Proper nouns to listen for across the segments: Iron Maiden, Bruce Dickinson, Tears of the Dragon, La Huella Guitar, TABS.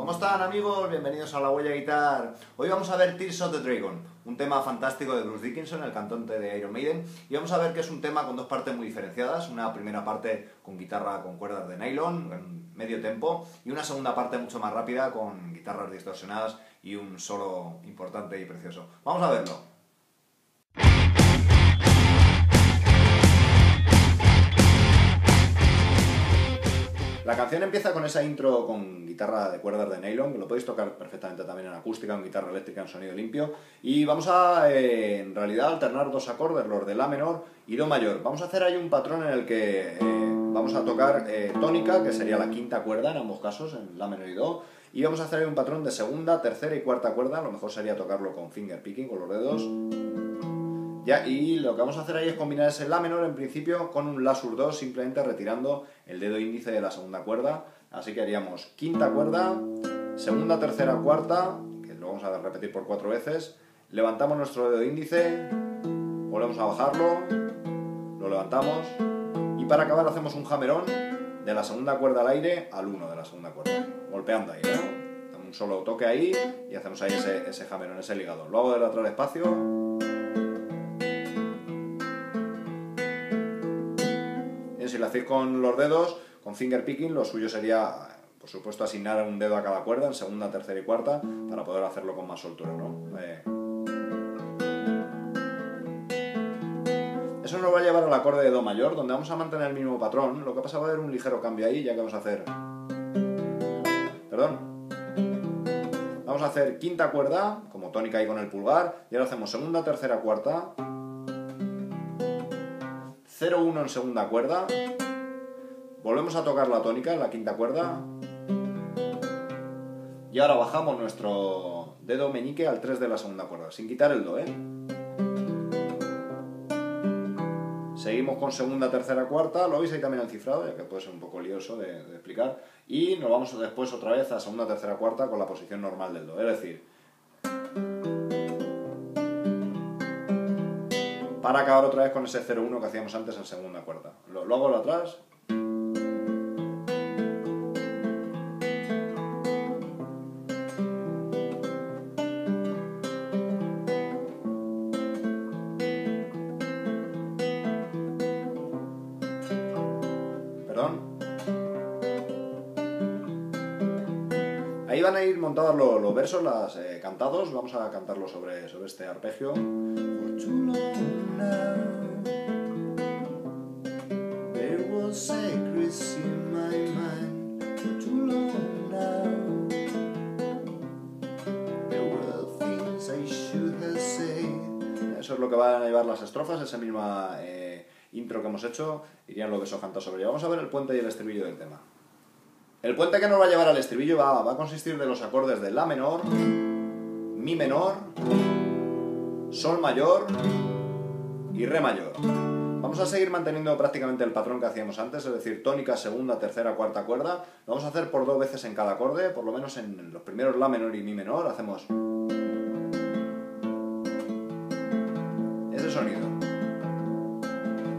¿Cómo están, amigos? Bienvenidos a La Huella Guitar. Hoy vamos a ver Tears of the Dragon, un tema fantástico de Bruce Dickinson, el cantante de Iron Maiden, y vamos a ver que es un tema con dos partes muy diferenciadas, una primera parte con guitarra con cuerdas de nylon, en medio tempo, y una segunda parte mucho más rápida con guitarras distorsionadas y un solo importante y precioso. Vamos a verlo. La canción empieza con esa intro con guitarra de cuerdas de nylon, que lo podéis tocar perfectamente también en acústica, en guitarra eléctrica, en sonido limpio. Y vamos a, en realidad, alternar dos acordes, los de La menor y Do mayor. Vamos a hacer ahí un patrón en el que vamos a tocar tónica, que sería la quinta cuerda en ambos casos, en La menor y Do. Y vamos a hacer ahí un patrón de segunda, tercera y cuarta cuerda. A lo mejor sería tocarlo con finger picking, con los dedos. Ya, y lo que vamos a hacer ahí es combinar ese La menor en principio con un La sur 2, simplemente retirando el dedo índice de la segunda cuerda. Así que haríamos quinta cuerda, segunda, tercera, cuarta, que lo vamos a repetir por 4 veces. Levantamos nuestro dedo índice, volvemos a bajarlo, lo levantamos y para acabar hacemos un jamerón de la segunda cuerda al aire al 1 de la segunda cuerda, golpeando ahí, ¿no? Hacemos un solo toque ahí y hacemos ahí ese jamerón, ese ligado. Lo hago del lateral espacio. Si lo hacéis con los dedos, con finger picking, lo suyo sería, por supuesto, asignar un dedo a cada cuerda, en segunda, tercera y cuarta, para poder hacerlo con más soltura, ¿no? Eso nos va a llevar al acorde de Do mayor, donde vamos a mantener el mismo patrón. Lo que pasa va a haber un ligero cambio ahí, ya que vamos a hacer... Perdón. Vamos a hacer quinta cuerda, como tónica ahí con el pulgar, y ahora hacemos segunda, tercera, cuarta... 0-1 en segunda cuerda, volvemos a tocar la tónica en la quinta cuerda y ahora bajamos nuestro dedo meñique al 3 de la segunda cuerda, sin quitar el Do, ¿eh? Seguimos con segunda, tercera, cuarta, lo veis ahí también el cifrado, ya que puede ser un poco lioso de explicar, y nos vamos después otra vez a segunda, tercera, cuarta con la posición normal del Do, es decir, para acabar otra vez con ese 0-1 que hacíamos antes en segunda cuerda. Lo hago atrás. Perdón. Ahí van a ir montados los versos, las cantados. Vamos a cantarlo sobre este arpegio. Eso es lo que van a llevar las estrofas, esa misma intro que hemos hecho, irían los versos cantados sobre ella. Vamos a ver el puente y el estribillo del tema. El puente que nos va a llevar al estribillo va a consistir de los acordes de La menor, Mi menor, Sol mayor y Re mayor. Vamos a seguir manteniendo prácticamente el patrón que hacíamos antes, es decir, tónica, segunda, tercera, cuarta cuerda. Lo vamos a hacer por 2 veces en cada acorde, por lo menos en los primeros La menor y Mi menor. Hacemos ese sonido.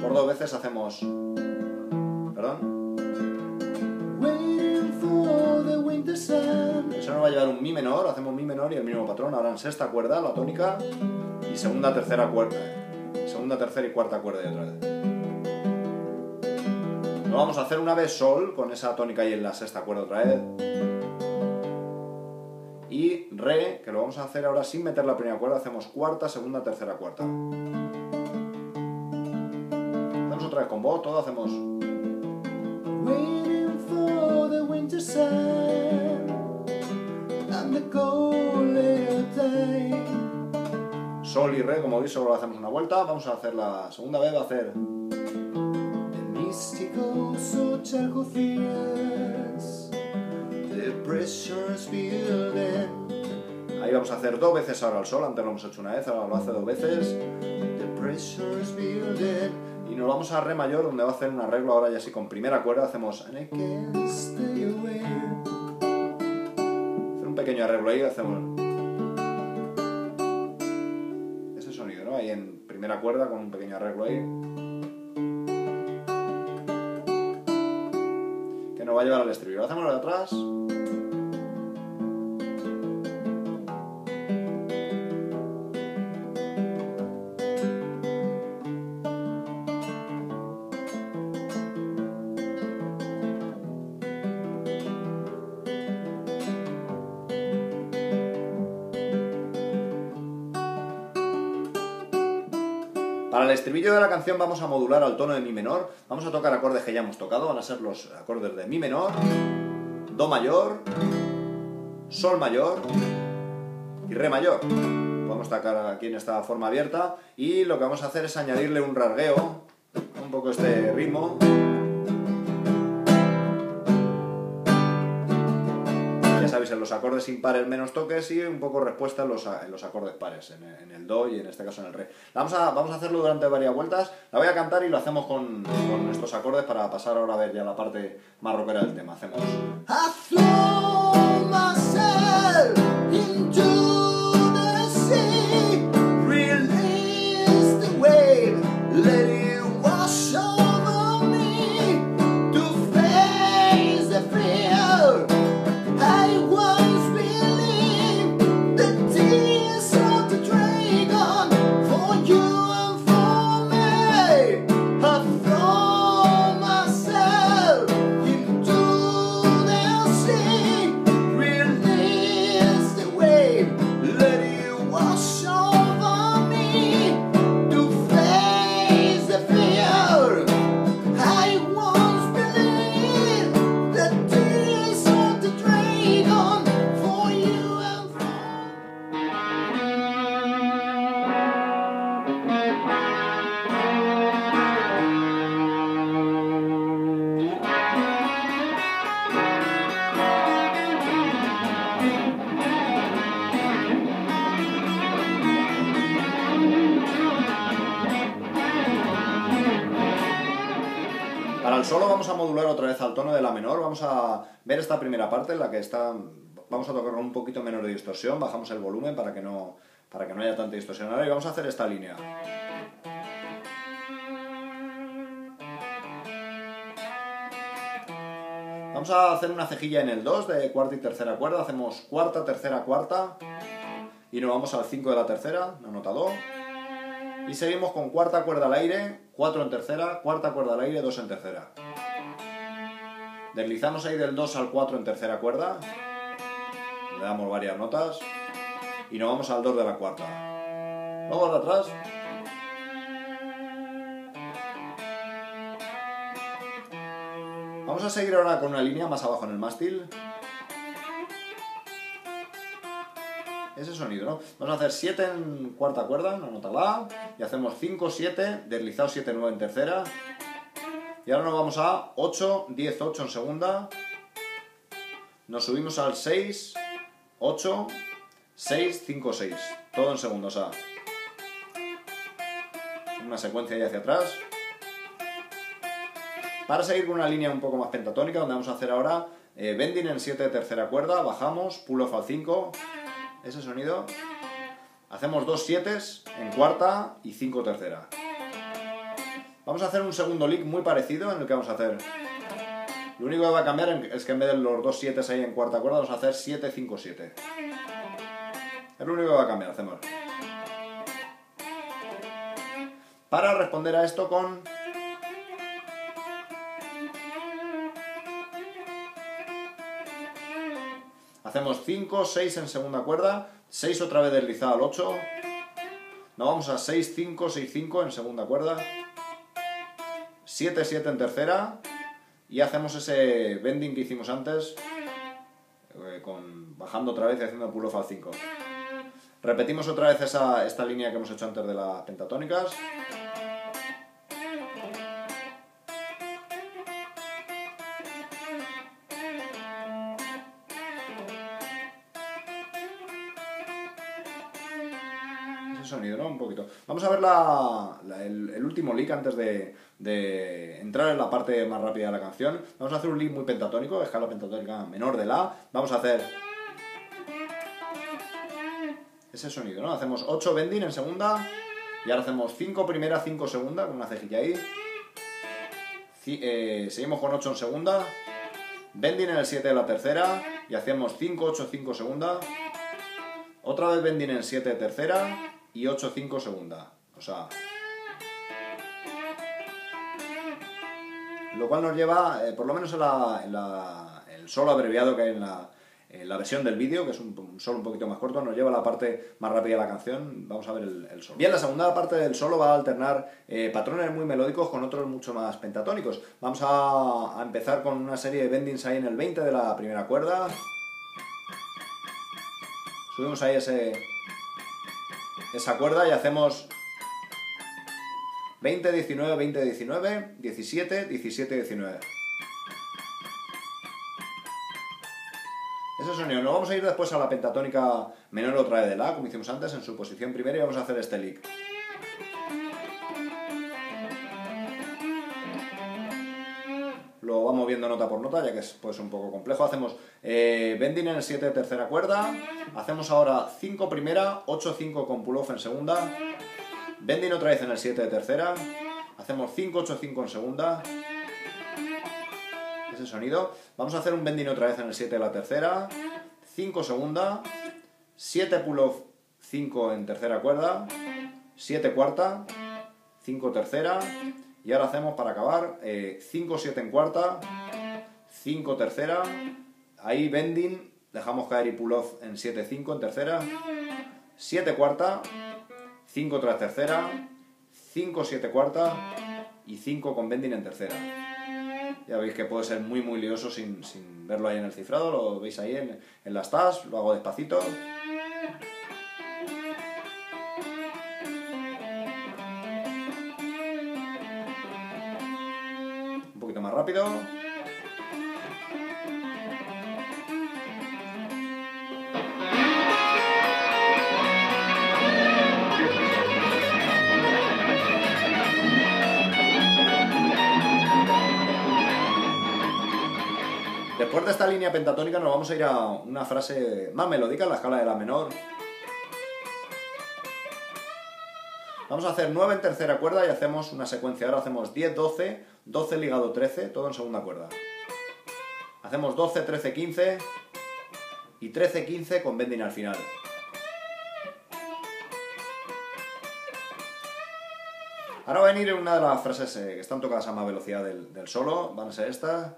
Por 2 veces hacemos... Perdón. Eso nos va a llevar un Mi menor, hacemos Mi menor y el mismo patrón. Ahora en sexta cuerda, la tónica... Y segunda, tercera, cuarta. Segunda, tercera y cuarta cuerda y otra vez. Lo vamos a hacer una vez Sol, con esa tónica ahí en la sexta cuerda otra vez. Y Re, que lo vamos a hacer ahora sin meter la primera cuerda, hacemos cuarta, segunda, tercera, cuarta. Hacemos otra vez con voz, todo hacemos... Waiting for the winter sun and the cold little day. Sol y Re, como veis, solo lo hacemos una vuelta. Vamos a hacer la segunda vez, va a hacer... Ahí vamos a hacer 2 veces ahora el Sol, antes lo hemos hecho una vez, ahora lo hace 2 veces. Y nos vamos a Re mayor, donde va a hacer un arreglo ahora ya así con primera cuerda, hacemos... Hacer un pequeño arreglo ahí, hacemos... ahí en primera cuerda con un pequeño arreglo ahí que nos va a llevar al estribillo. Lo hacemos de atrás Para el estribillo de la canción vamos a modular al tono de mi menor, vamos a tocar acordes que ya hemos tocado, van a ser los acordes de mi menor, do mayor, sol mayor y re mayor. Podemos tocar aquí en esta forma abierta y lo que vamos a hacer es añadirle un rasgueo, un poco este ritmo. Sabéis, en los acordes impares menos toques y un poco respuesta en los acordes pares, en el do y en este caso en el re. Vamos a hacerlo durante varias vueltas, la voy a cantar y lo hacemos con estos acordes para pasar ahora a ver ya la parte más rockera del tema. Hacemos... Solo vamos a modular otra vez al tono de la menor, vamos a ver esta primera parte en la que está, vamos a tocar un poquito menos de distorsión, bajamos el volumen para que no haya tanta distorsión ahora y vamos a hacer esta línea. Vamos a hacer una cejilla en el 2 de cuarta y tercera cuerda, hacemos cuarta, tercera, cuarta y nos vamos al 5 de la tercera, una nota 2. Y seguimos con cuarta cuerda al aire, 4 en tercera, cuarta cuerda al aire, 2 en tercera. Deslizamos ahí del 2 al 4 en tercera cuerda, le damos varias notas y nos vamos al 2 de la cuarta. Luego de atrás. Vamos a seguir ahora con una línea más abajo en el mástil. Ese sonido, ¿no? Vamos a hacer 7 en cuarta cuerda, una nota la, y hacemos 5, 7, deslizado 7, 9 en tercera, y ahora nos vamos a 8, 10, 8 en segunda, nos subimos al 6, 8, 6, 5, 6, todo en segunda, o sea, una secuencia ahí hacia atrás, para seguir con una línea un poco más pentatónica, donde vamos a hacer ahora bending en 7 de tercera cuerda, bajamos, pull off al 5, ese sonido, hacemos 2 7s en cuarta y 5 tercera. Vamos a hacer un segundo lick muy parecido en el que vamos a hacer, lo único que va a cambiar es que en vez de los 2 7s ahí en cuarta cuerda vamos a hacer 7 5 7. Es lo único que va a cambiar, hacemos. Para responder a esto con... Hacemos 5, 6 en segunda cuerda, 6 otra vez deslizado al 8, nos vamos a 6, 5, 6, 5 en segunda cuerda, 7, 7 en tercera y hacemos ese bending que hicimos antes, bajando otra vez y haciendo pull off al 5. Repetimos otra vez esta línea que hemos hecho antes de las pentatónicas. Sonido, ¿no? Un poquito. Vamos a ver el último lick antes de entrar en la parte más rápida de la canción. Vamos a hacer un lick muy pentatónico, escala pentatónica menor de la. Vamos a hacer ese sonido, ¿no? Hacemos 8 bending en segunda y ahora hacemos 5 primera, 5 segunda con una cejilla ahí. Seguimos con 8 en segunda, bending en el 7 de la tercera y hacemos 5, 8, 5 segunda. Otra vez bending en 7 de tercera y 8-5 segunda, o sea, lo cual nos lleva, por lo menos en el solo abreviado que hay en la, La versión del vídeo, que es un solo un poquito más corto, nos lleva a la parte más rápida de la canción. Vamos a ver el solo. Bien, la segunda parte del solo va a alternar patrones muy melódicos con otros mucho más pentatónicos. Vamos a empezar con una serie de bendings ahí en el 20 de la primera cuerda. Subimos ahí esa cuerda y hacemos 20, 19, 20, 19, 17, 17, 19. Ese sonido. Nos vamos a ir después a la pentatónica menor otra vez de la, como hicimos antes, en su posición primera, y vamos a hacer este lick. Lo vamos viendo nota por nota, ya que es pues, un poco complejo. Hacemos bending en el 7 de tercera cuerda, hacemos ahora 5 primera, 8, 5 con pull off en segunda, bending otra vez en el 7 de tercera, hacemos 5, 8, 5 en segunda. Ese sonido. Vamos a hacer un bending otra vez en el 7 de la tercera, 5 segunda, 7 pull off 5 en tercera cuerda, 7 cuarta, 5 tercera, y ahora hacemos para acabar 5 7 en cuarta, 5 tercera, ahí bending, dejamos caer y pull off en 7 5 en tercera, 7 cuarta, 5 tras tercera, 5 7 cuarta y 5 con bending en tercera. Ya veis que puede ser muy muy lioso sin verlo ahí en el cifrado, lo veis ahí en las tabs, lo hago despacito. Un poquito más rápido. Después de esta línea pentatónica nos vamos a ir a una frase más melódica en la escala de la menor. Vamos a hacer 9 en tercera cuerda y hacemos una secuencia. Ahora hacemos 10, 12, 12 ligado 13, todo en segunda cuerda. Hacemos 12, 13, 15 y 13, 15 con bending al final. Ahora va a venir una de las frases que están tocadas a más velocidad del solo, van a ser estas.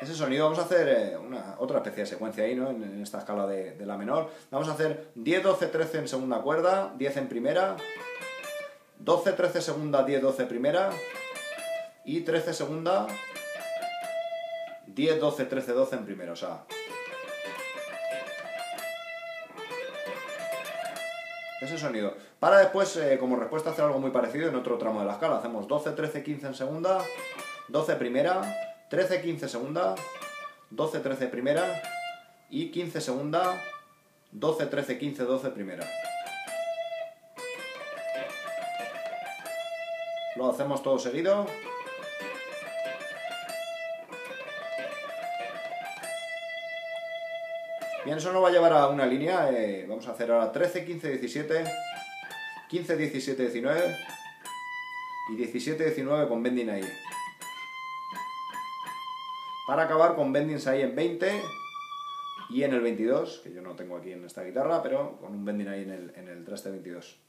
Ese sonido, vamos a hacer otra especie de secuencia ahí, ¿no? En esta escala de la menor. Vamos a hacer 10, 12, 13 en segunda cuerda, 10 en primera, 12, 13 segunda, 10, 12 primera, y 13 segunda, 10, 12, 13, 12 en primera, o sea... Ese sonido. Para después, como respuesta, hacer algo muy parecido en otro tramo de la escala. Hacemos 12, 13, 15 en segunda, 12 primera... 13, 15 segunda, 12, 13 primera y 15 segunda, 12, 13, 15, 12 primera. Lo hacemos todo seguido. Bien, eso nos va a llevar a una línea. Vamos a hacer ahora 13, 15, 17, 15, 17, 19 y 17, 19 con bending ahí. Para acabar con bendings ahí en 20 y en el 22, que yo no tengo aquí en esta guitarra, pero con un bending ahí en el traste 22.